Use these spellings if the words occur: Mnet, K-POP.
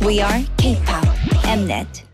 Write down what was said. We are K-POP, Mnet.